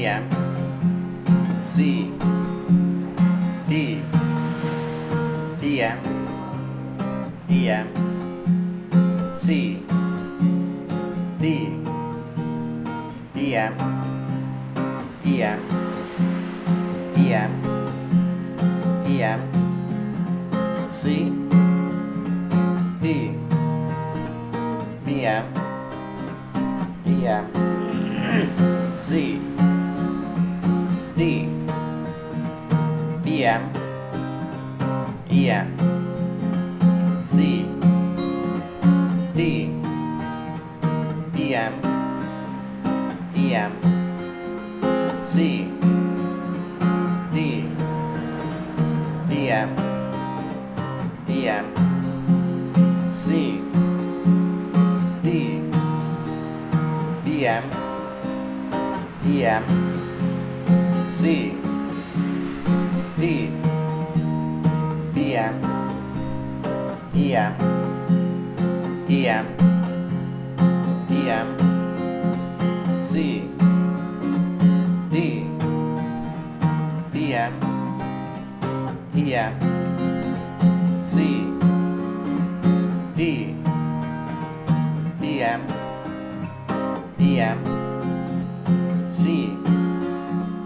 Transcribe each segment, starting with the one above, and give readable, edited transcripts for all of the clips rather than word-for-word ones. PM, C, D, DM, EM, C, D, DM, EM, EM, EM, C, D, DM, EM, C, D, DM, EM, C, D, DM, EM, C, D, DM, EM, C, D, DM, EM, C, D, DM, EM, EM, EM, C, D, DM, EM, C, D, DM, EM, C, D, DM, EM, C, D, DM, EM, C, D, DM,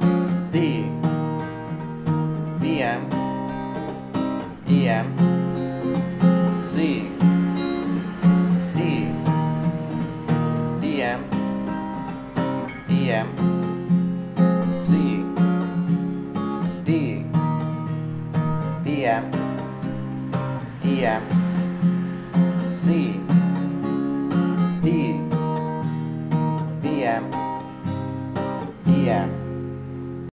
EM, C, D, DM, EM.